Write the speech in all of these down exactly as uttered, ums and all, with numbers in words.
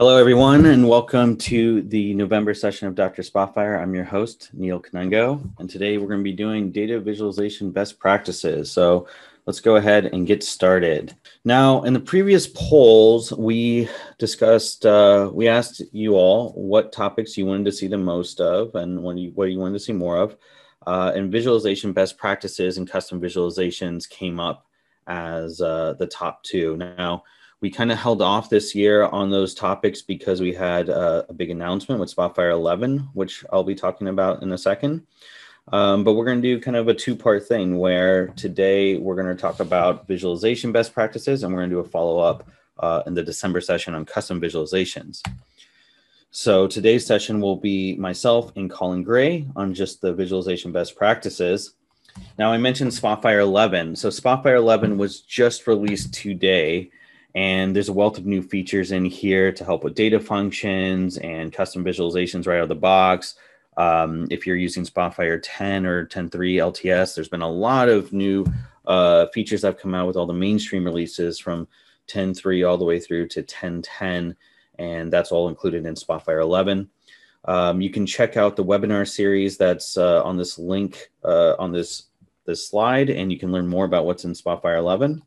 Hello, everyone, and welcome to the November session of Doctor Spotfire. I'm your host, Neil Kanungo, and today we're going to be doing data visualization best practices. So let's go ahead and get started. Now, in the previous polls, we discussed, uh, we asked you all what topics you wanted to see the most of and what you, what you wanted to see more of, uh, and visualization best practices and custom visualizations came up as uh, the top two. Now, we kind of held off this year on those topics because we had uh, a big announcement with Spotfire eleven, which I'll be talking about in a second. Um, but we're going to do kind of a two-part thing where today we're going to talk about visualization best practices, and we're going to do a follow-up uh, in the December session on custom visualizations. So today's session will be myself and Colin Gray on just the visualization best practices. Now, I mentioned Spotfire eleven. So Spotfire eleven was just released today. And there's a wealth of new features in here to help with data functions and custom visualizations right out of the box. Um, if you're using Spotfire ten or ten point three L T S, there's been a lot of new uh, features that have come out with all the mainstream releases from ten point three all the way through to ten point ten, and that's all included in Spotfire eleven. Um, you can check out the webinar series that's uh, on this link uh, on this, this slide, and you can learn more about what's in Spotfire eleven.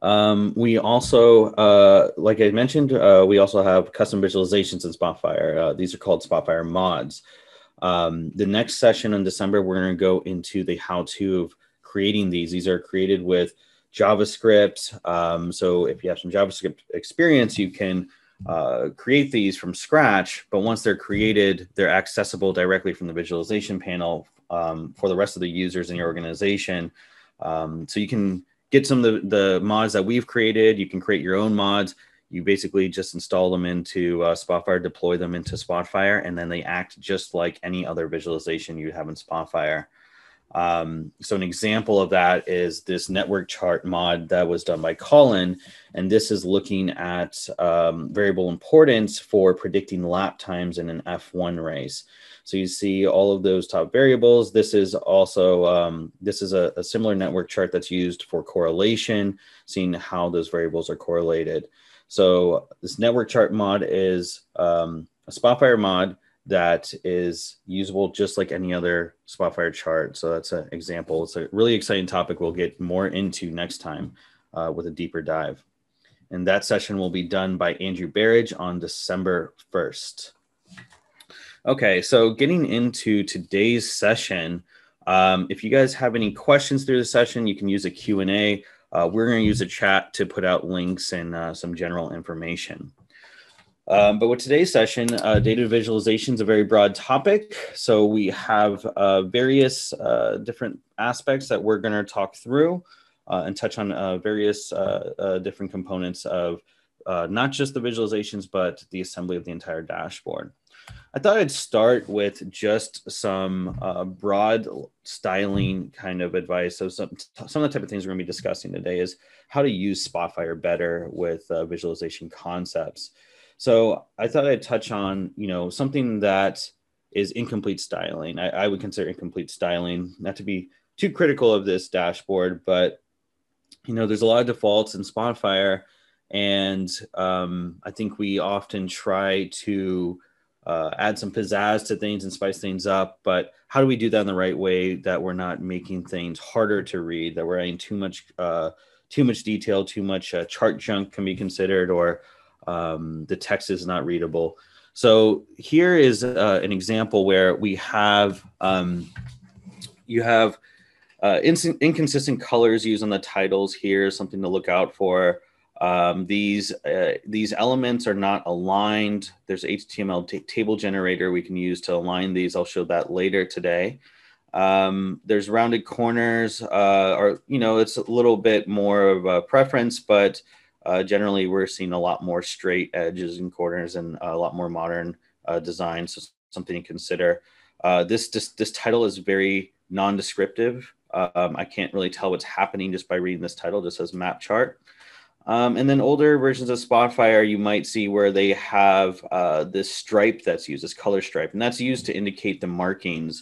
Um, we also, uh, like I mentioned, uh, we also have custom visualizations in Spotfire. Uh, these are called Spotfire mods. Um, the next session in December, we're going to go into the how-to of creating these. These are created with JavaScript. Um, so if you have some JavaScript experience, you can uh, create these from scratch. But once they're created, they're accessible directly from the visualization panel um, for the rest of the users in your organization. Um, so you can get some of the, the mods that we've created. You can create your own mods. You basically just install them into uh, Spotfire, deploy them into Spotfire, and then they act just like any other visualization you have in Spotfire. Um, so an example of that is this network chart mod that was done by Colin. And this is looking at um, variable importance for predicting lap times in an F one race. So you see all of those top variables. This is also, um, this is a, a similar network chart that's used for correlation, seeing how those variables are correlated. So this network chart mod is um, a Spotfire mod that is usable just like any other Spotfire chart. So that's an example. It's a really exciting topic we'll get more into next time uh, with a deeper dive. And that session will be done by Andrew Barridge on December first. Okay, so getting into today's session, um, if you guys have any questions through the session, you can use a Q and A. Uh, we're gonna use a chat to put out links and uh, some general information. Um, but with today's session, uh, data visualization is a very broad topic. So we have uh, various uh, different aspects that we're going to talk through uh, and touch on uh, various uh, uh, different components of uh, not just the visualizations, but the assembly of the entire dashboard. I thought I'd start with just some uh, broad styling kind of advice. So some, some of the type of things we're going to be discussing today is how to use Spotfire better with uh, visualization concepts. So I thought I'd touch on, you know, something that is incomplete styling. I, I would consider incomplete styling, not to be too critical of this dashboard, but, you know, there's a lot of defaults in Spotfire. And um, I think we often try to uh, add some pizzazz to things and spice things up. But how do we do that in the right way that we're not making things harder to read, that we're adding too much, uh, too much detail, too much uh, chart junk can be considered, or Um, the text is not readable. So here is uh, an example where we have, um, you have uh, inconsistent colors used on the titles here, something to look out for. Um, these, uh, these elements are not aligned. There's an H T M L table generator we can use to align these. I'll show that later today. Um, there's rounded corners, uh, or, you know, it's a little bit more of a preference, but Uh, generally, we're seeing a lot more straight edges and corners and a lot more modern uh, design. So something to consider. Uh, this, this, this title is very non-descriptive. Um, I can't really tell what's happening just by reading this title. It just says map chart. Um, and then older versions of Spotfire, you might see where they have uh, this stripe that's used, this color stripe. And that's used to indicate the markings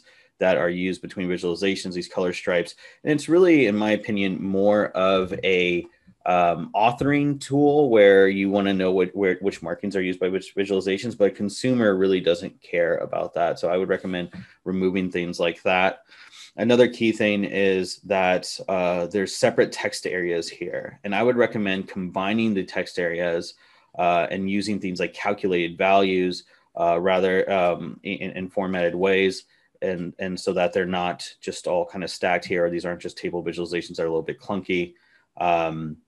that are used between visualizations, these color stripes. And it's really, in my opinion, more of a um, authoring tool where you want to know what where which markings are used by which visualizations, but a consumer really doesn't care about that. So I would recommend removing things like that. Another key thing is that uh, there's separate text areas here, and I would recommend combining the text areas uh, and using things like calculated values uh, rather um, in, in formatted ways. And, and so that they're not just all kind of stacked here. Or these aren't just table visualizations that are a little bit clunky. Um,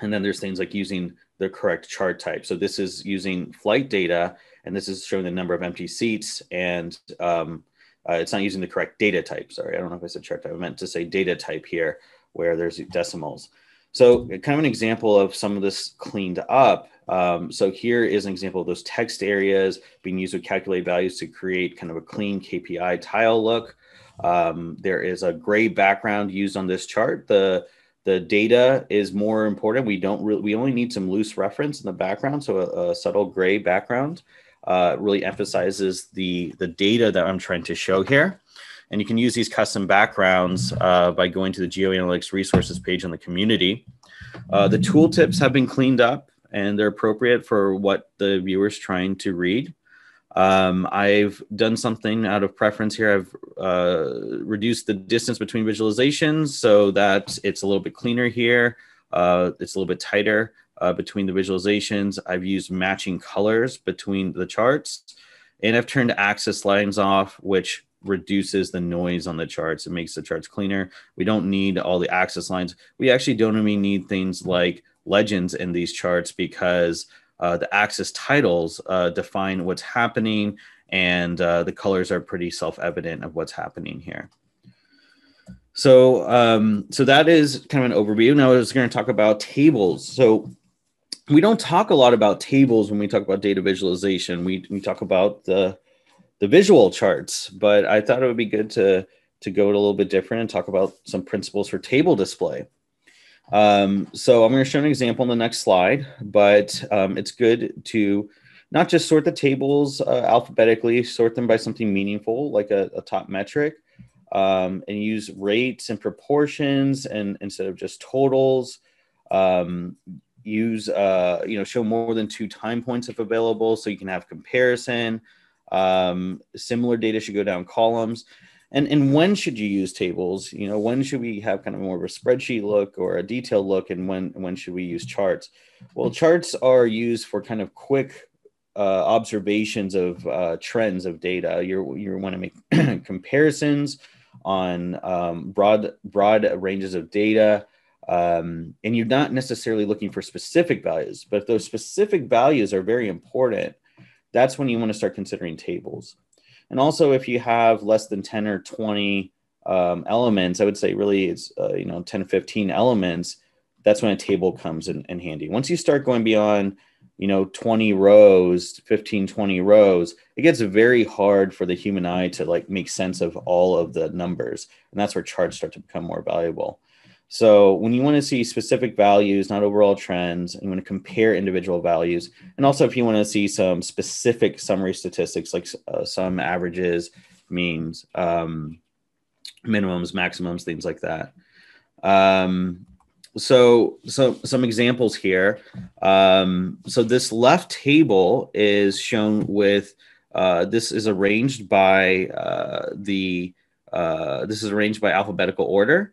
and then there's things like using the correct chart type. So this is using flight data, and this is showing the number of empty seats, and um, Uh, it's not using the correct data type. Sorry, I don't know if I said chart type. I meant to say data type here where there's decimals. So kind of an example of some of this cleaned up. Um, so here is an example of those text areas being used with calculated values to create kind of a clean K P I tile look. Um, there is a gray background used on this chart. The, the data is more important. We, don't really, we only need some loose reference in the background, so a, a subtle gray background. Uh, really emphasizes the, the data that I'm trying to show here. And you can use these custom backgrounds uh, by going to the GeoAnalytics Resources page on the community. Uh, the tooltips have been cleaned up, and they're appropriate for what the viewer's trying to read. Um, I've done something out of preference here. I've uh, reduced the distance between visualizations so that it's a little bit cleaner here. Uh, it's a little bit tighter. Uh, between the visualizations. I've used matching colors between the charts, and I've turned axis lines off, which reduces the noise on the charts. It makes the charts cleaner. We don't need all the axis lines. We actually don't even need things like legends in these charts, because uh, the axis titles uh, define what's happening, and uh, the colors are pretty self-evident of what's happening here. So, um, so that is kind of an overview. Now I was going to talk about tables. So we don't talk a lot about tables when we talk about data visualization. We, we talk about the, the visual charts, but I thought it would be good to, to go a little bit different and talk about some principles for table display. Um, so I'm going to show an example on the next slide, but um, it's good to not just sort the tables uh, alphabetically, sort them by something meaningful, like a, a top metric, um, and use rates and proportions, and instead of just totals. Um, use, uh, you know, show more than two time points if available, so you can have comparison. Um, similar data should go down columns. And, and when should you use tables? You know, when should we have kind of more of a spreadsheet look or a detailed look, and when, when should we use charts? Well, charts are used for kind of quick uh, observations of uh, trends of data. You're, you want to make comparisons on um, broad, broad ranges of data. Um, and you're not necessarily looking for specific values, but if those specific values are very important, that's when you want to start considering tables. And also, if you have less than ten or twenty um, elements, I would say really it's, uh, you know, ten to fifteen elements, that's when a table comes in, in handy. Once you start going beyond, you know, twenty rows, fifteen, twenty rows, it gets very hard for the human eye to like make sense of all of the numbers. And that's where charts start to become more valuable. So when you want to see specific values, not overall trends, and you want to compare individual values, and also if you want to see some specific summary statistics, like uh, some averages, means, um, minimums, maximums, things like that. Um, so, so some examples here. Um, so this left table is shown with, uh, this is arranged by uh, the, uh, this is arranged by alphabetical order.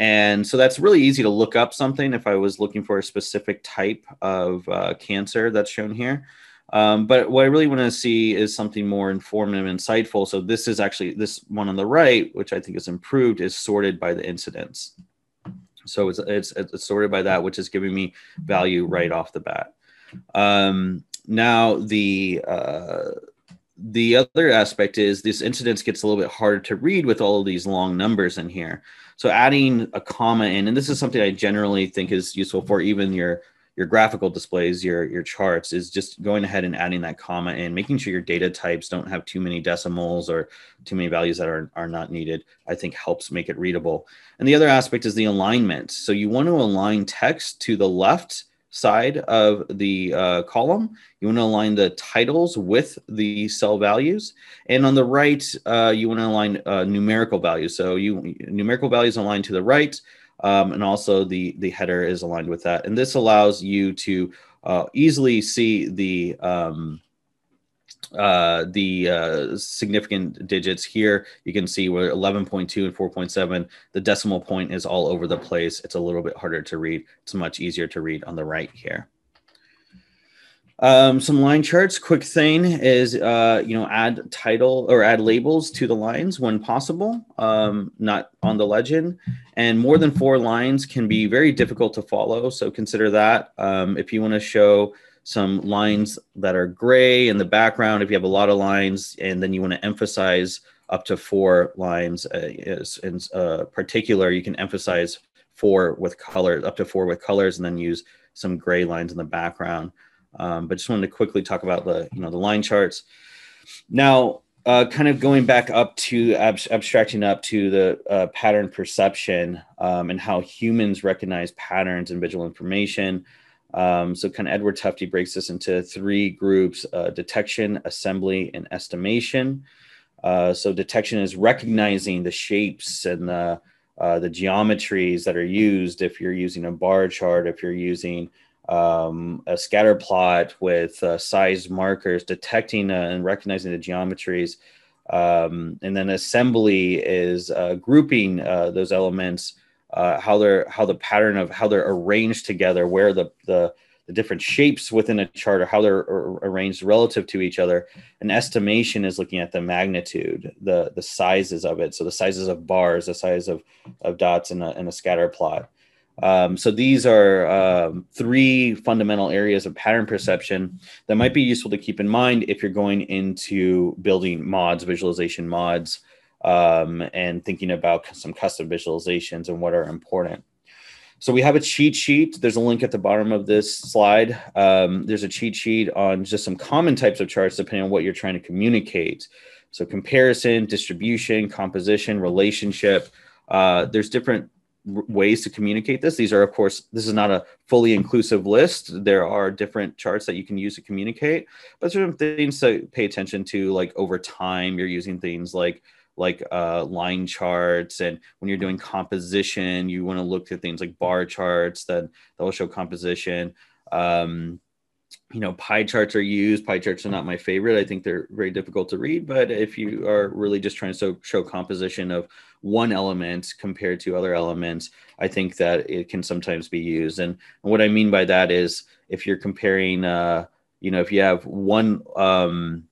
And so that's really easy to look up something if I was looking for a specific type of uh, cancer that's shown here. Um, but what I really want to see is something more informative and insightful. So this is actually, this one on the right, which I think is improved, is sorted by the incidence. So it's, it's, it's sorted by that, which is giving me value right off the bat. Um, now the... Uh, The other aspect is this incidence gets a little bit harder to read with all of these long numbers in here. So adding a comma in, and this is something I generally think is useful for even your, your graphical displays, your, your charts, is just going ahead and adding that comma in, making sure your data types don't have too many decimals or too many values that are, are not needed, I think helps make it readable. And the other aspect is the alignment. So you want to align text to the left side of the uh, column. You want to align the titles with the cell values, and on the right, uh, you want to align uh, numerical values. So you numerical values align to the right, Um, and also the, the header is aligned with that. And this allows you to uh, easily see the, um, uh, the uh, significant digits here. You can see where eleven point two and four point seven, the decimal point is all over the place. It's a little bit harder to read. It's much easier to read on the right here. Um, some line charts. Quick thing is, uh, you know, add title or add labels to the lines when possible, um, not on the legend. And more than four lines can be very difficult to follow, so consider that. Um, if you want to show some lines that are gray in the background, if you have a lot of lines, and then you want to emphasize up to four lines uh, in uh, particular, you can emphasize four with colors, up to four with colors, and then use some gray lines in the background. Um, but just wanted to quickly talk about the, you know, the line charts. Now, uh, kind of going back up to ab abstracting up to the uh, pattern perception um, and how humans recognize patterns in visual information. Um, so kind of Edward Tufte breaks this into three groups, uh, detection, assembly, and estimation. Uh, so detection is recognizing the shapes and the, uh, the geometries that are used. If you're using a bar chart, if you're using Um, a scatter plot with uh, size markers, detecting uh, and recognizing the geometries. Um, and then assembly is uh, grouping uh, those elements, uh, how they're, how the pattern of how they're arranged together, where the, the, the different shapes within a chart or how they're arranged relative to each other. And estimation is looking at the magnitude, the, the sizes of it. So the sizes of bars, the size of, of dots in a, in a scatter plot. Um, so these are um, three fundamental areas of pattern perception that might be useful to keep in mind if you're going into building mods, visualization mods, um, and thinking about some custom visualizations and what are important. So we have a cheat sheet. There's a link at the bottom of this slide. Um, there's a cheat sheet on just some common types of charts depending on what you're trying to communicate. So comparison, distribution, composition, relationship. Uh, there's different ways to communicate this. These are, of course, this is not a fully inclusive list. There are different charts that you can use to communicate, but certain things to pay attention to, like over time, you're using things like like uh, line charts. And when you're doing composition, you want to look at things like bar charts that, that will show composition. Um, you know, pie charts are used. Pie charts are not my favorite. I think they're very difficult to read, but if you are really just trying to show composition of one element compared to other elements, I think that it can sometimes be used. And what I mean by that is if you're comparing, uh, you know, if you have one, um,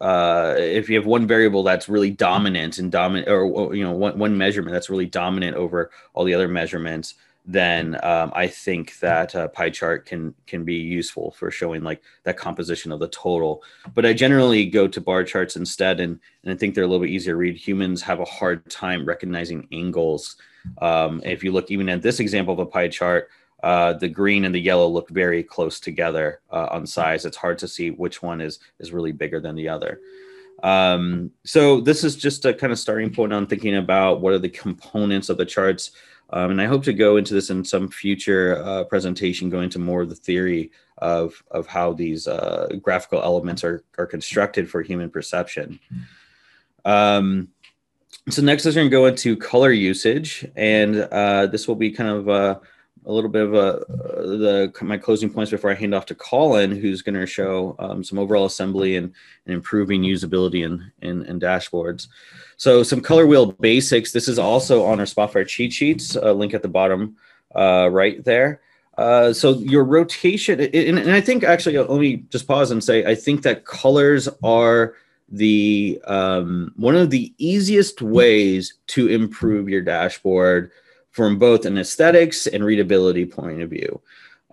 uh, if you have one variable that's really dominant and dominant, or, you know, one, one measurement that's really dominant over all the other measurements, then um, I think that uh, pie chart can can be useful for showing like that composition of the total. But I generally go to bar charts instead, and, and I think they're a little bit easier to read. Humans have a hard time recognizing angles. Um, if you look even at this example of a pie chart, uh, the green and the yellow look very close together uh, on size. It's hard to see which one is, is really bigger than the other. Um, so this is just a kind of starting point on thinking about what are the components of the charts. Um, and I hope to go into this in some future uh, presentation, go into more of the theory of, of how these uh, graphical elements are, are constructed for human perception. Um, so next is going to go into color usage. And uh, this will be kind of uh, a little bit of a, the, my closing points before I hand off to Colin, who's going to show um, some overall assembly and, and improving usability in, in, in dashboards. So some color wheel basics. This is also on our Spotfire cheat sheets, uh, link at the bottom uh, right there. Uh, so your rotation, and, and I think actually, let me just pause and say, I think that colors are the um, one of the easiest ways to improve your dashboard from both an aesthetics and readability point of view.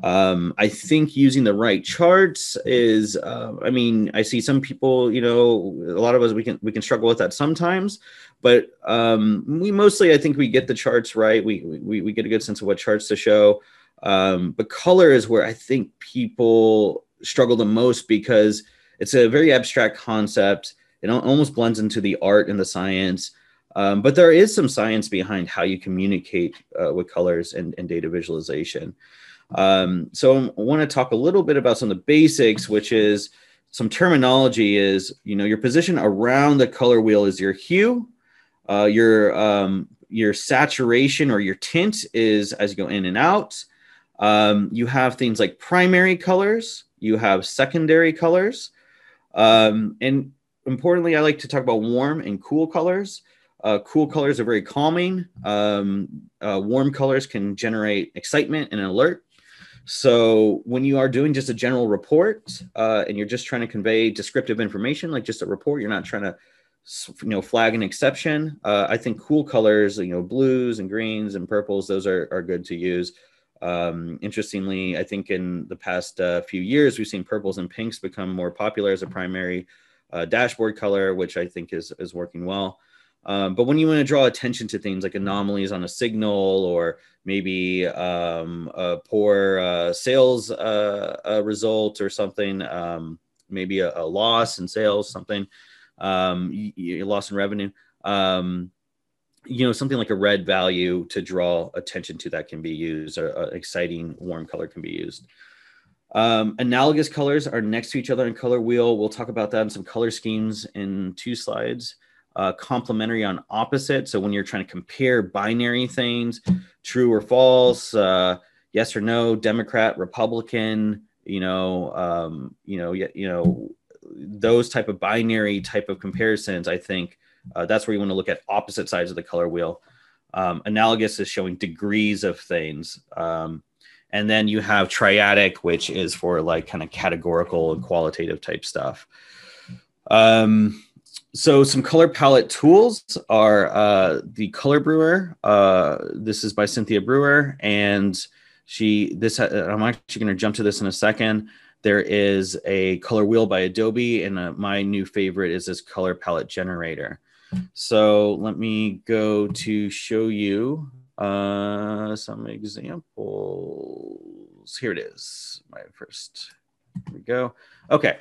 Um, I think using the right charts is, uh, I mean, I see some people, you know, a lot of us, we can, we can struggle with that sometimes, but um, we mostly, I think we get the charts right. We, we, we get a good sense of what charts to show, um, but color is where I think people struggle the most because it's a very abstract concept. It almost blends into the art and the science. Um, but there is some science behind how you communicate uh, with colors and, and data visualization. Um, so I want to talk a little bit about some of the basics, which is some terminology is, you know, your position around the color wheel is your hue, uh, your um, your saturation or your tint is as you go in and out. Um, you have things like primary colors, you have secondary colors. Um, and importantly, I like to talk about warm and cool colors. Uh, cool colors are very calming. Um, uh, warm colors can generate excitement and alert. So when you are doing just a general report uh, and you're just trying to convey descriptive information, like just a report, you're not trying to, you know, flag an exception. Uh, I think cool colors, you know, blues and greens and purples, those are, are good to use. Um, interestingly, I think in the past uh, few years, we've seen purples and pinks become more popular as a primary uh, dashboard color, which I think is, is working well. Um, but when you want to draw attention to things like anomalies on a signal, or maybe um, a poor uh, sales uh, uh, result or something, um, maybe a, a loss in sales, something, um, you, you loss in revenue, um, you know, something like a red value to draw attention to that can be used, or an exciting warm color can be used. Um, analogous colors are next to each other in Color Wheel. We'll talk about that in some color schemes in two slides. Uh, complementary on opposite. So when you're trying to compare binary things, true or false, uh, yes or no, Democrat, Republican, you know, um, you know, you know, those type of binary type of comparisons, I think uh, that's where you want to look at opposite sides of the color wheel. Um, analogous is showing degrees of things. Um, and then you have triadic, which is for like kind of categorical and qualitative type stuff. Um, So some color palette tools are uh, the Color Brewer. Uh, this is by Cynthia Brewer, and she. This I'm actually going to jump to this in a second. There is a Color Wheel by Adobe, and uh, my new favorite is this color palette generator. So let me go to show you uh, some examples. Here it is. My first. Here we go. Okay.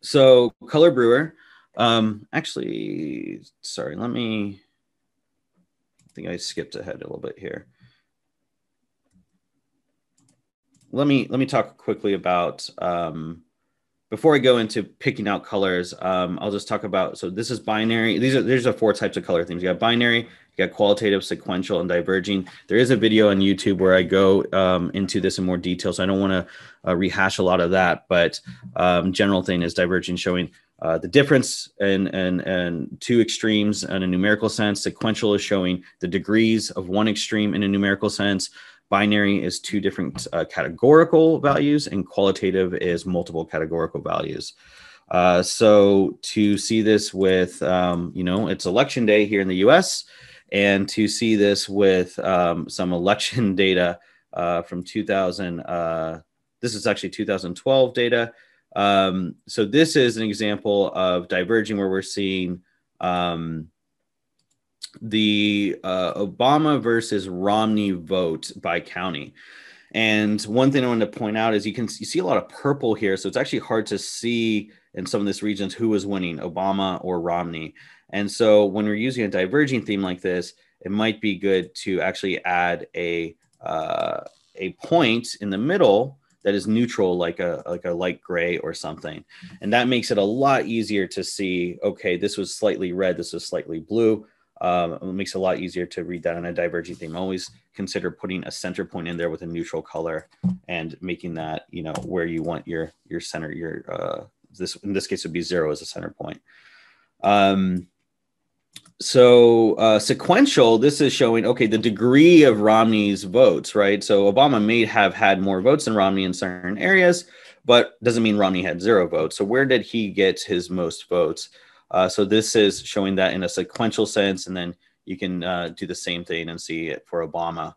So Color Brewer. Um, actually, sorry, let me, I think I skipped ahead a little bit here. Let me, let me talk quickly about, um, before I go into picking out colors, um, I'll just talk about, so this is binary. These are, there's four types of color themes. You got binary, you got qualitative, sequential, and diverging. There is a video on YouTube where I go um, into this in more detail. So I don't want to uh, rehash a lot of that, but um, general thing is diverging, showing Uh, the difference and and and two extremes in a numerical sense. Sequential is showing the degrees of one extreme in a numerical sense. Binary is two different uh, categorical values, and qualitative is multiple categorical values. Uh, so to see this with, um, you know, it's election day here in the U S, and to see this with um, some election data uh, from two thousand, uh, this is actually two thousand twelve data. Um, so this is an example of diverging, where we're seeing um, the uh, Obama versus Romney vote by county. And one thing I wanted to point out is you can you see a lot of purple here. So it's actually hard to see in some of these regions who was winning, Obama or Romney. And so when we're using a diverging theme like this, it might be good to actually add a, uh, a point in the middle that is neutral, like a like a light gray or something. And that makes it a lot easier to see, okay, this was slightly red, this was slightly blue. Um, it makes it a lot easier to read that on a diverging theme. Always consider putting a center point in there with a neutral color and making that, you know, where you want your your center, your uh, this, in this case would be zero as a center point. Um, So uh, sequential, this is showing, okay, the degree of Romney's votes, right? So Obama may have had more votes than Romney in certain areas, but doesn't mean Romney had zero votes. So where did he get his most votes? Uh, so this is showing that in a sequential sense, and then you can uh, do the same thing and see it for Obama.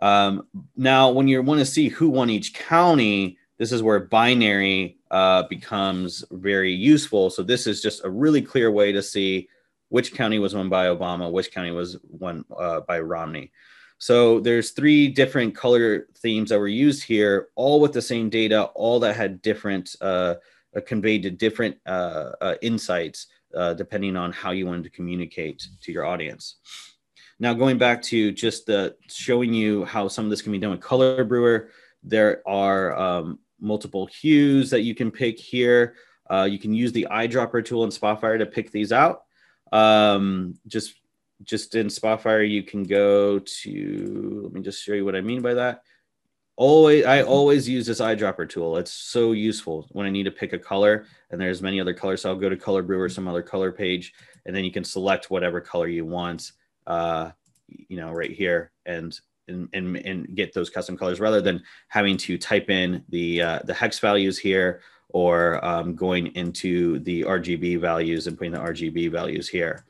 Um, now, when you want to see who won each county, this is where binary uh, becomes very useful. So this is just a really clear way to see which county was won by Obama, which county was won uh, by Romney. So there's three different color themes that were used here, all with the same data, all that had different, uh, conveyed to different uh, uh, insights, uh, depending on how you wanted to communicate to your audience. Now, going back to just the showing you how some of this can be done with Color Brewer, there are um, multiple hues that you can pick here. Uh, you can use the eyedropper tool in Spotfire to pick these out. Um, just just in Spotfire, you can go to, let me just show you what I mean by that. Always, I always use this eyedropper tool. It's so useful when I need to pick a color, and there's many other colors. So I'll go to Color Brewer, some other color page, and then you can select whatever color you want, uh, you know, right here, and and and and get those custom colors rather than having to type in the uh, the hex values here, or um, going into the R G B values and putting the R G B values here.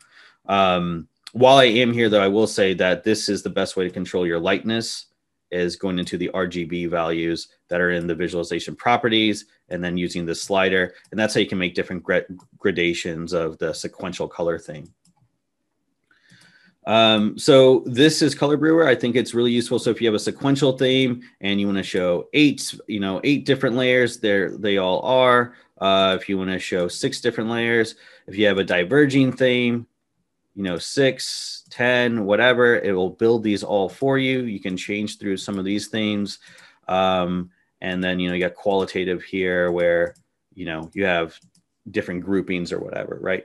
Um, while I am here, though, I will say that this is the best way to control your lightness, is going into the R G B values that are in the visualization properties, and then using the slider. And that's how you can make different gradations of the sequential color thing. Um, so this is Color Brewer. I think it's really useful. So if you have a sequential theme and you want to show eight, you know, eight different layers, there they all are. Uh, if you want to show six different layers, if you have a diverging theme, you know, six, ten, whatever, it will build these all for you. You can change through some of these themes. Um, and then, you know, you got qualitative here where, you know, you have different groupings or whatever, right?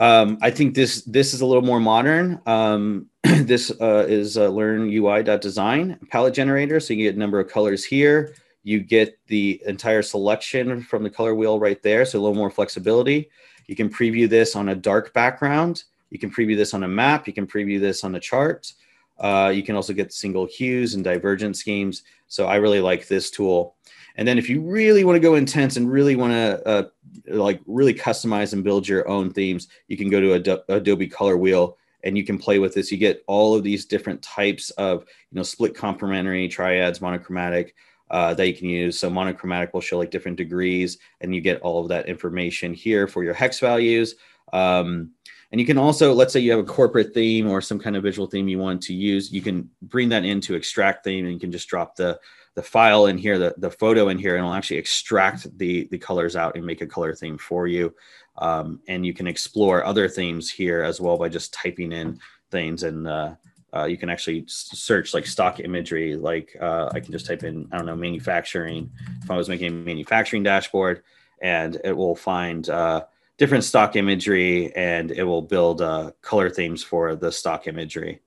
Um, I think this this is a little more modern. Um, this uh, is uh, Learn U I.design palette generator. So you get a number of colors here. You get the entire selection from the color wheel right there. So a little more flexibility. You can preview this on a dark background. You can preview this on a map. You can preview this on a chart. Uh, you can also get single hues and divergent schemes. So I really like this tool. And then if you really want to go intense and really want to uh, like really customize and build your own themes, you can go to Ad- Adobe Color Wheel, and you can play with this. You get all of these different types of, you know, split, complementary, triads, monochromatic, Uh, that you can use. So monochromatic will show like different degrees, and you get all of that information here for your hex values. Um, and you can also, let's say you have a corporate theme or some kind of visual theme you want to use, you can bring that into extract theme, and you can just drop the, the file in here, the, the photo in here, and it'll actually extract the, the colors out and make a color theme for you. Um, and you can explore other themes here as well by just typing in things, and uh, Uh, you can actually search like stock imagery. Like uh, I can just type in, I don't know, manufacturing. If I was making a manufacturing dashboard, and it will find uh, different stock imagery, and it will build uh, color themes for the stock imagery.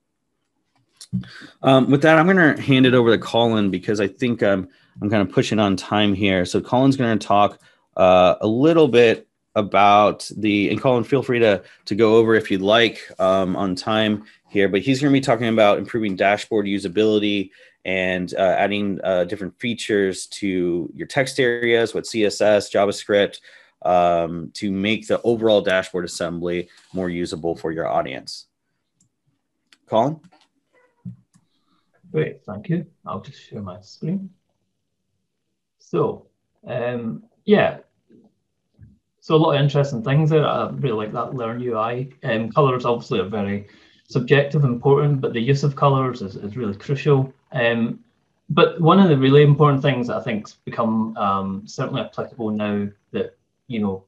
Um, with that, I'm going to hand it over to Colin, because I think I'm, I'm kind of pushing on time here. So Colin's going to talk uh, a little bit about the, and Colin, feel free to, to go over if you'd like um, on time here, but he's going to be talking about improving dashboard usability and uh, adding uh, different features to your text areas with C S S, JavaScript, um, to make the overall dashboard assembly more usable for your audience. Colin? Great, thank you. I'll just share my screen. So, um, yeah. So a lot of interesting things there. I really like that Learn U I. Um, colours obviously are very subjective and important, but the use of colours is, is really crucial. Um, but one of the really important things that I think's become um, certainly applicable now that, you know,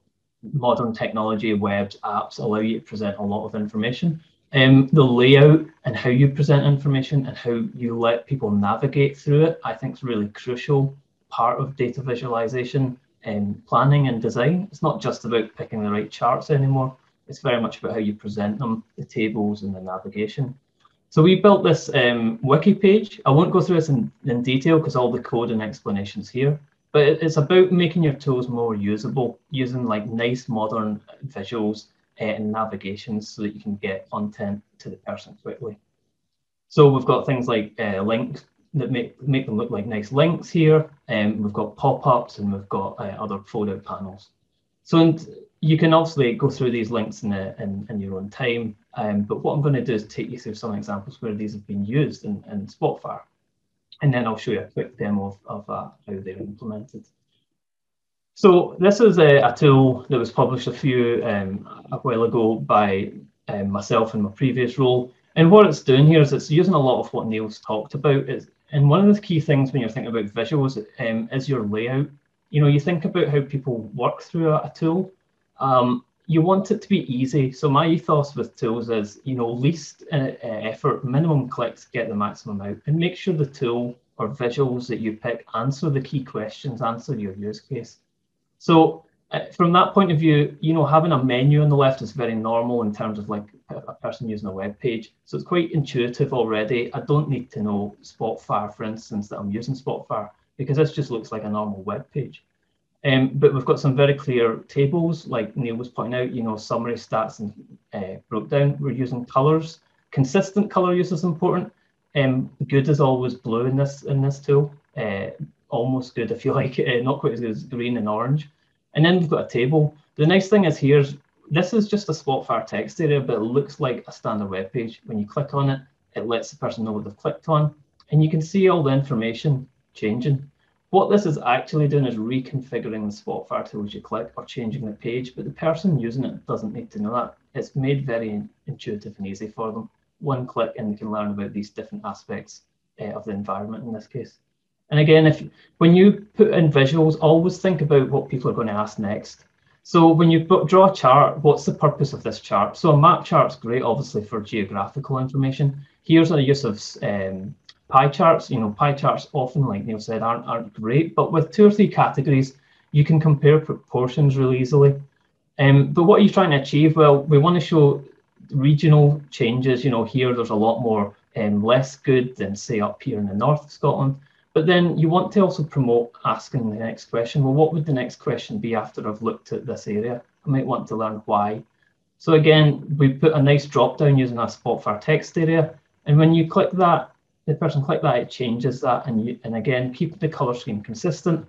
modern technology, webs, apps allow you to present a lot of information. Um, the layout and how you present information and how you let people navigate through it, I think, is really crucial part of data visualization. Um, planning and design. It's not just about picking the right charts anymore. It's very much about how you present them, the tables and the navigation. So we built this um, wiki page. I won't go through this in, in detail because all the code and explanations here, but it, it's about making your tools more usable, using like nice modern visuals uh, and navigations so that you can get content to the person quickly. So we've got things like uh, links that make, make them look like nice links here. Um, we've got pop-ups and we've got uh, other fold-out panels. So and you can obviously go through these links in, a, in, in your own time, um, but what I'm going to do is take you through some examples where these have been used in, in Spotfire. And then I'll show you a quick demo of, of uh, how they're implemented. So this is a, a tool that was published a few, um, a while ago by um, myself in my previous role. And what it's doing here is it's using a lot of what Neil's talked about. It's, And one of the key things when you're thinking about visuals um, is your layout. You know, you think about how people work through a, a tool. Um, you want it to be easy. So my ethos with tools is, you know, least uh, effort, minimum clicks, get the maximum out, and make sure the tool or visuals that you pick answer the key questions, answer your use case. So from that point of view, you know, having a menu on the left is very normal in terms of like a person using a web page. So it's quite intuitive already. I don't need to know Spotfire, for instance, that I'm using Spotfire, because this just looks like a normal web page. Um, but we've got some very clear tables, like Neil was pointing out, you know, summary, stats, and uh, breakdown. We're using colors. Consistent color use is important. Um, good is always blue in this in this tool. Uh, almost good, if you like, uh, not quite as good as green and orange. And then we've got a table. The nice thing is here's, this is just a Spotfire text area, but it looks like a standard web page. When you click on it, it lets the person know what they've clicked on, and you can see all the information changing. What this is actually doing is reconfiguring the Spotfire tool as you click, or changing the page, but the person using it doesn't need to know that. It's made very intuitive and easy for them. One click and they can learn about these different aspects uh, of the environment in this case. And again, if when you put in visuals, always think about what people are going to ask next. So when you draw a chart, what's the purpose of this chart? So a map chart's great, obviously, for geographical information. Here's a use of um, pie charts. You know, pie charts often, like Neil said, aren't, aren't great, but with two or three categories, you can compare proportions really easily. Um, but what are you trying to achieve? Well, we want to show regional changes. You know, here there's a lot more um, less good than, say, up here in the north of Scotland. But then you want to also promote asking the next question. Well, what would the next question be after I've looked at this area? I might want to learn why. So again, we put a nice drop down using our Spotfire text area. And when you click that, the person click that, it changes that. And, you, and again, keep the color scheme consistent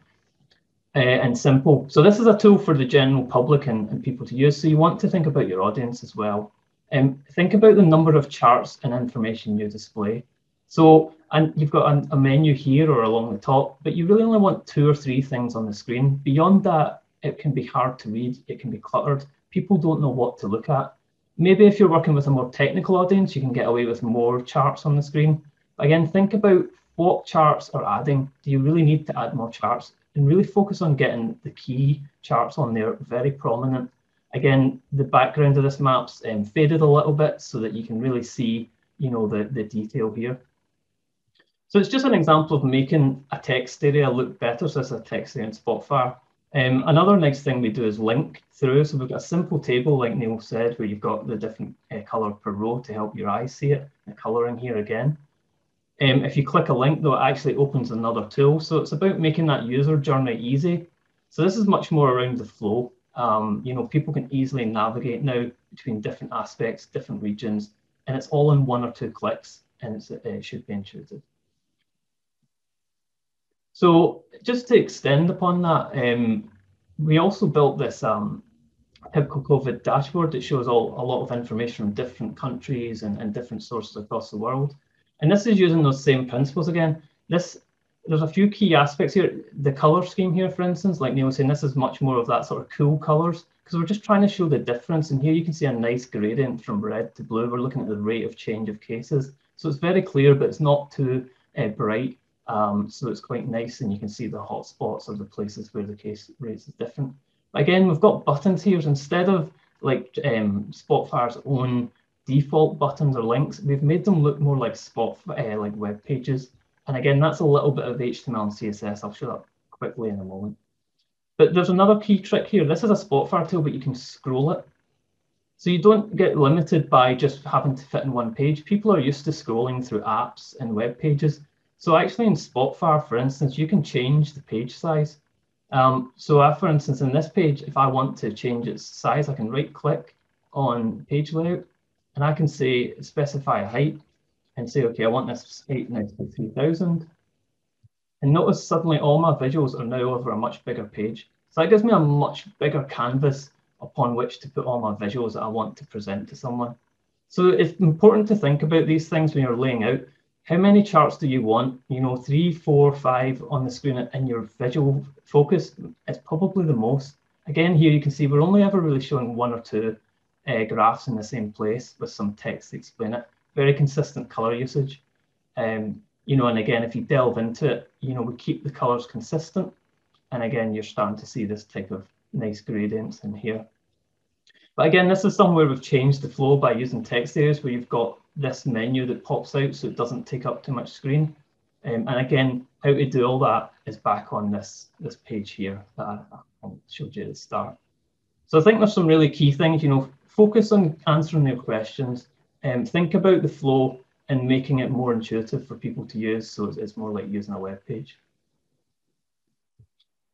uh, and simple. So this is a tool for the general public and, and people to use. So you want to think about your audience as well. Um, think about the number of charts and information you display. So, and you've got a menu here or along the top, but you really only want two or three things on the screen. Beyond that, it can be hard to read, it can be cluttered. People don't know what to look at. Maybe if you're working with a more technical audience, you can get away with more charts on the screen. Again, think about what charts are adding. Do you really need to add more charts? And really focus on getting the key charts on there, very prominent. Again, the background of this map's um, faded a little bit so that you can really see, you know, the, the detail here. So it's just an example of making a text area look better. So it's a text area in Spotfire. Um, another nice thing we do is link through. So we've got a simple table, like Neil said, where you've got the different uh, color per row to help your eyes see it. The coloring here again. Um, if you click a link, though, it actually opens another tool. So it's about making that user journey easy. So this is much more around the flow. Um, you know, people can easily navigate now between different aspects, different regions, and it's all in one or two clicks, and it's, it should be intuitive. So just to extend upon that, um, we also built this um, typical COVID dashboard that shows all, a lot of information from different countries and, and different sources across the world. And this is using those same principles again. This, there's a few key aspects here. The color scheme here, for instance, like Neil was saying, this is much more of that sort of cool colors, because we're just trying to show the difference. And here you can see a nice gradient from red to blue. We're looking at the rate of change of cases. So it's very clear, but it's not too uh, bright. Um, so it's quite nice, and you can see the hotspots or the places where the case rates is different. Again, we've got buttons here. So instead of like um, Spotfire's own default buttons or links, we've made them look more like spot uh, like web pages. And again, that's a little bit of H T M L and C S S. I'll show that quickly in a moment. But there's another key trick here. This is a Spotfire tool, but you can scroll it. So you don't get limited by just having to fit in one page. People are used to scrolling through apps and web pages. So actually in Spotfire, for instance, you can change the page size. Um, so I, for instance, in this page, if I want to change its size, I can right click on page layout and I can say specify a height and say, okay, I want this height now to be three thousand. And notice suddenly all my visuals are now over a much bigger page. So that gives me a much bigger canvas upon which to put all my visuals that I want to present to someone. So it's important to think about these things when you're laying out. How many charts do you want? You know, three, four, five on the screen, and your visual focus is probably the most. Again, here you can see we're only ever really showing one or two uh, graphs in the same place with some text to explain it. Very consistent color usage. Um, you know, and again, if you delve into it, you know, we keep the colors consistent. And again, you're starting to see this type of nice gradients in here. But again, this is somewhere we've changed the flow by using text areas where you've got this menu that pops out so it doesn't take up too much screen. Um, and again, how to do all that is back on this, this page here that I, I showed you at the start. So I think there's some really key things, you know, focus on answering their questions, um, think about the flow and making it more intuitive for people to use, so it's, it's more like using a web page.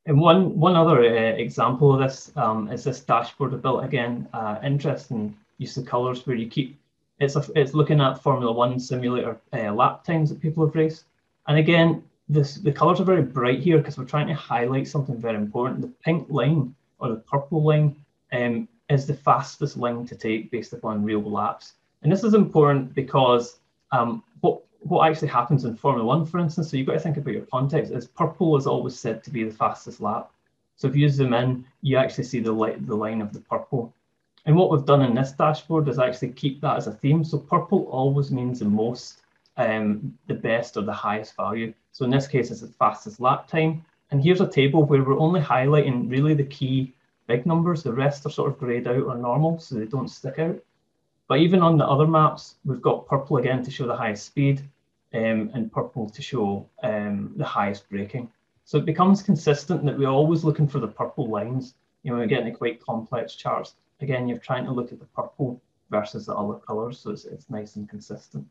And one, one other uh, example of this um, is this dashboard I built again, uh, interesting use of colours where you keep, it's, a, it's looking at Formula One simulator uh, lap times that people have raced. And again, this, the colours are very bright here because we're trying to highlight something very important. The pink line or the purple line um, is the fastest line to take based upon real laps. And this is important because um, what what actually happens in Formula One, for instance, so you've got to think about your context, is purple is always said to be the fastest lap. So if you zoom in, you actually see the, light, the line of the purple. And what we've done in this dashboard is actually keep that as a theme. So purple always means the most, um, the best or the highest value. So in this case, it's the fastest lap time. And here's a table where we're only highlighting really the key big numbers. The rest are sort of grayed out or normal, so they don't stick out. But even on the other maps, we've got purple again to show the highest speed um, and purple to show um, the highest braking. So it becomes consistent that we're always looking for the purple lines. You know, we're getting quite complex charts. Again, you're trying to look at the purple versus the other colours, so it's, it's nice and consistent.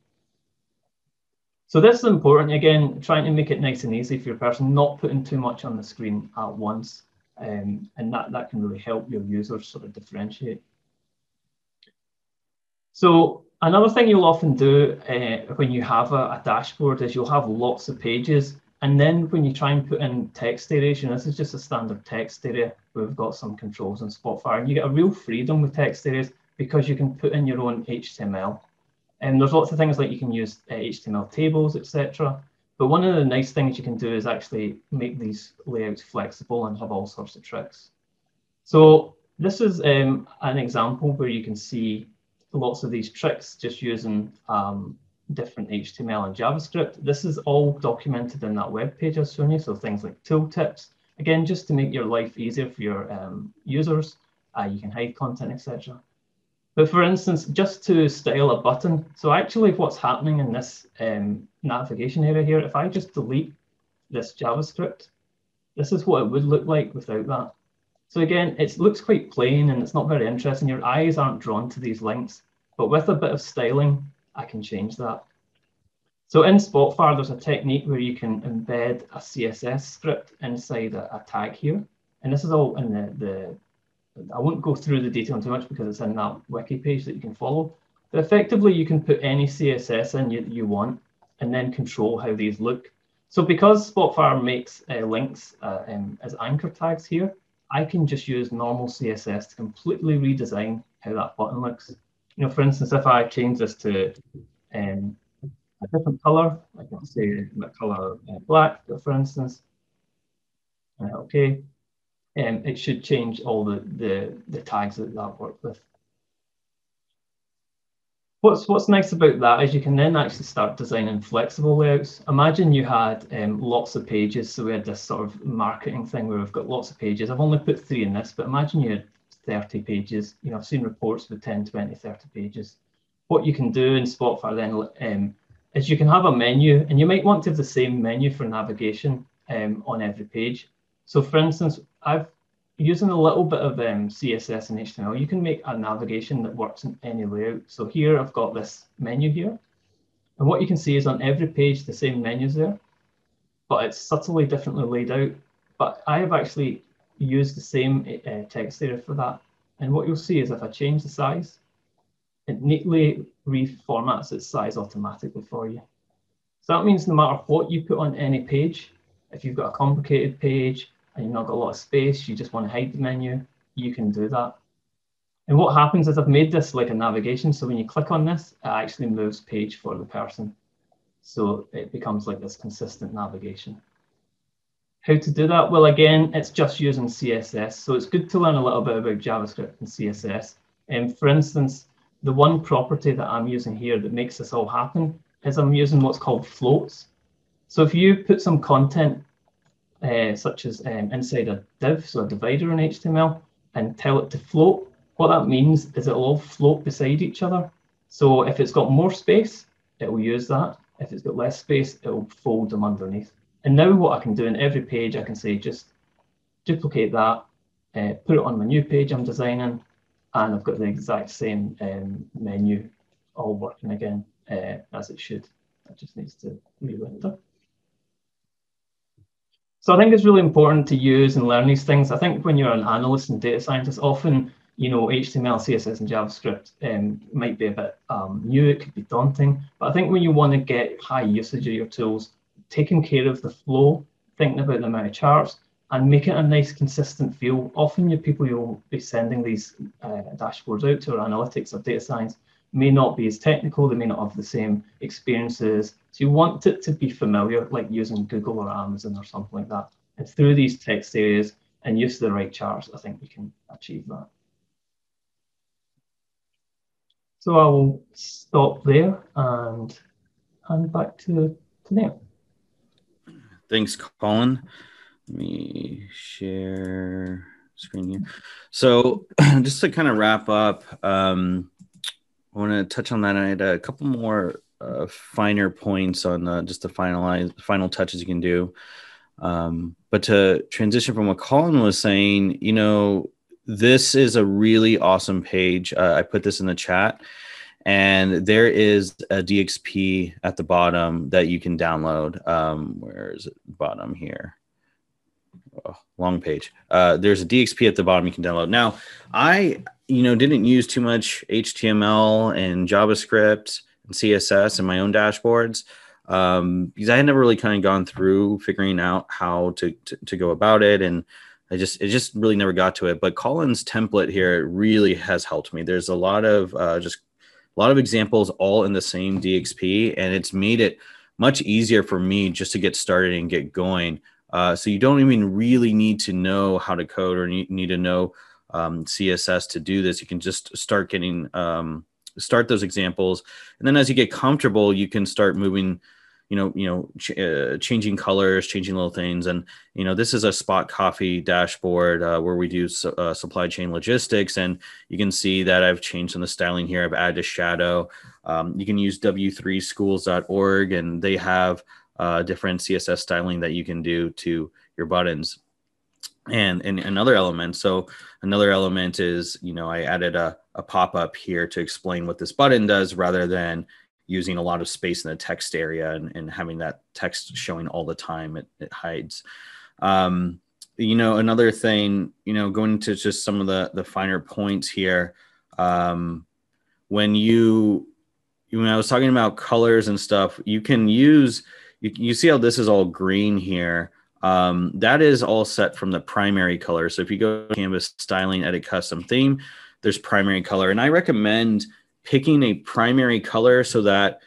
So this is important, again, trying to make it nice and easy for your person, not putting too much on the screen at once. Um, and that, that can really help your users sort of differentiate. So another thing you'll often do uh, when you have a, a dashboard is you'll have lots of pages. And then when you try and put in text areas, and this is just a standard text area, we've got some controls in Spotfire. And you get a real freedom with text areas because you can put in your own H T M L. And there's lots of things like you can use uh, H T M L tables, et cetera. But one of the nice things you can do is actually make these layouts flexible and have all sorts of tricks. So this is um, an example where you can see lots of these tricks just using um, different H T M L and JavaScript. This is all documented in that web page I was showing you. So things like tooltips, again, just to make your life easier for your um, users. Uh, you can hide content, et cetera. But for instance, just to style a button. So actually what's happening in this um, navigation area here, if I just delete this JavaScript, this is what it would look like without that. So again, it looks quite plain and it's not very interesting. Your eyes aren't drawn to these links, but with a bit of styling, I can change that. So in Spotfire, there's a technique where you can embed a C S S script inside a, a tag here. And this is all in the, the, I won't go through the detail too much because it's in that wiki page that you can follow. But effectively, you can put any C S S in you, you want and then control how these look. So because Spotfire makes uh, links uh, um, as anchor tags here, I can just use normal C S S to completely redesign how that button looks. You know, for instance, if I change this to um, a different color, I can say my color uh, black, for instance. Uh, okay, um, it should change all the, the, the tags that that worked with. What's, what's nice about that is you can then actually start designing flexible layouts. Imagine you had um, lots of pages. So we had this sort of marketing thing where we've got lots of pages. I've only put three in this, but imagine you had thirty pages. You know, I've seen reports with ten, twenty, thirty pages. What you can do in Spotfire then um, is you can have a menu, and you might want to have the same menu for navigation um, on every page. So for instance, I've using a little bit of um, C S S and H T M L, you can make a navigation that works in any layout. So here I've got this menu here. And what you can see is on every page, the same menu's there, but it's subtly differently laid out. But I have actually used the same uh, text area for that. And what you'll see is if I change the size, it neatly reformats its size automatically for you. So that means no matter what you put on any page, if you've got a complicated page, and you've not got a lot of space, you just want to hide the menu, you can do that. And what happens is I've made this like a navigation. So when you click on this, it actually moves page for the person. So it becomes like this consistent navigation. How to do that? Well, again, it's just using C S S. So it's good to learn a little bit about JavaScript and C S S. And for instance, the one property that I'm using here that makes this all happen is I'm using what's called floats. So if you put some content Uh, such as um, inside a div, so a divider in H T M L, and tell it to float. What that means is it'll all float beside each other. So if it's got more space, it will use that. If it's got less space, it'll fold them underneath. And now what I can do in every page, I can say just duplicate that, uh, put it on my new page I'm designing, and I've got the exact same um, menu all working again uh, as it should. It just needs to re-render. So I think it's really important to use and learn these things. I think when you're an analyst and data scientist, often, you know, H T M L, C S S, and JavaScript um, might be a bit um, new. It could be daunting. But I think when you want to get high usage of your tools, taking care of the flow, thinking about the amount of charts, and making a nice, consistent feel. Often, your people you'll be sending these uh, dashboards out to, or analytics, or data science, may not be as technical. They may not have the same experiences. So you want it to be familiar, like using Google or Amazon or something like that. And through these text areas and use of the right charts, I think we can achieve that. So I will stop there and hand back to, to Neil. Thanks, Colin. Let me share screen here. So just to kind of wrap up, um, I want to touch on that. I had a couple more uh, finer points on uh, just to finalize the final touches you can do. Um, but to transition from what Colin was saying, you know, this is a really awesome page. Uh, I put this in the chat, and there is a D X P at the bottom that you can download. Um, where is it? Bottom here. Oh, long page. Uh, there's a D X P at the bottom you can download. Now, I, you know, didn't use too much H T M L and JavaScript and C S S in my own dashboards um, because I had never really kind of gone through figuring out how to, to to go about it, and I just it just really never got to it. But Colin's template here really has helped me. There's a lot of uh, just a lot of examples all in the same D X P, and it's made it much easier for me just to get started and get going. Uh, so you don't even really need to know how to code or need, need to know um, C S S to do this. You can just start getting, um, start those examples. And then as you get comfortable, you can start moving, you know, you know, ch uh, changing colors, changing little things. And, you know, this is a Spot Coffee dashboard uh, where we do su uh, supply chain logistics. And you can see that I've changed some of the styling here. I've added a shadow. Um, you can use w three schools dot org, and they have Uh, different C S S styling that you can do to your buttons and, and another element. So another element is, you know, I added a, a pop-up here to explain what this button does rather than using a lot of space in the text area and, and having that text showing all the time. It, it hides. Um, you know, another thing, you know, going into just some of the, the finer points here, um, when you, when I was talking about colors and stuff, you can use... You see how this is all green here. Um, that is all set from the primary color. So if you go to Canvas Styling, Edit Custom Theme, there's primary color. And I recommend picking a primary color so that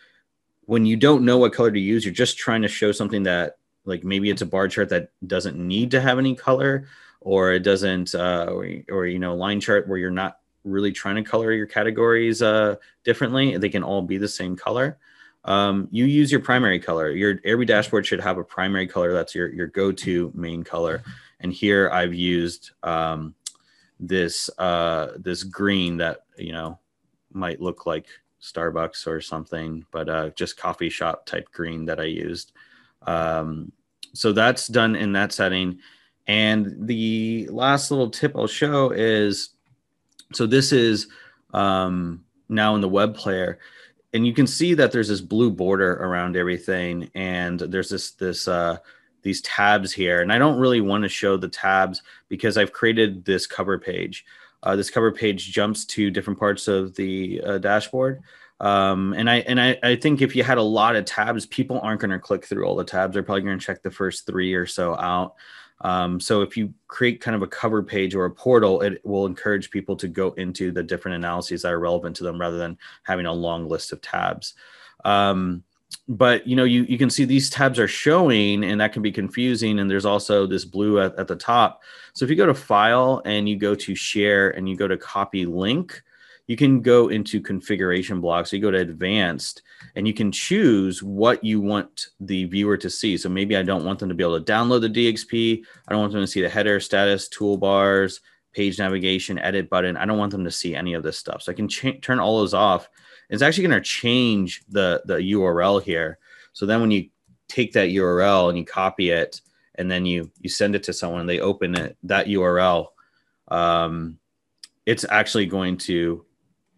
when you don't know what color to use, you're just trying to show something that, like maybe it's a bar chart that doesn't need to have any color, or it doesn't, uh, or, or you know, line chart where you're not really trying to color your categories uh, differently. They can all be the same color. Um, you use your primary color. Your every dashboard should have a primary color. That's your, your go-to main color. And here I've used um, this, uh, this green that, you know, might look like Starbucks or something, but uh, just coffee shop type green that I used. Um, so that's done in that setting. And the last little tip I'll show is, so this is um, now in the web player. And you can see that there's this blue border around everything, and there's this this uh, these tabs here. And I don't really want to show the tabs because I've created this cover page. Uh, this cover page jumps to different parts of the uh, dashboard. Um, and I and I, I think if you had a lot of tabs, people aren't going to click through all the tabs. They're probably going to check the first three or so out. Um, so if you create kind of a cover page or a portal, it will encourage people to go into the different analyses that are relevant to them rather than having a long list of tabs. Um, but, you know, you, you can see these tabs are showing, and that can be confusing. And there's also this blue at, at the top. So if you go to File and you go to Share and you go to Copy Link, you can go into configuration blocks. So you go to advanced and you can choose what you want the viewer to see. So maybe I don't want them to be able to download the D X P. I don't want them to see the header, status, toolbars, page navigation, edit button. I don't want them to see any of this stuff. So I can turn all those off. It's actually going to change the, the U R L here. So then when you take that U R L and you copy it, and then you you send it to someone and they open it, that U R L, um, it's actually going to,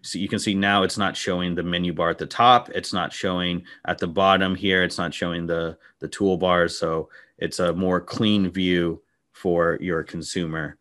so you can see now it's not showing the menu bar at the top. It's not showing at the bottom here. It's not showing the, the toolbars. So it's a more clean view for your consumer.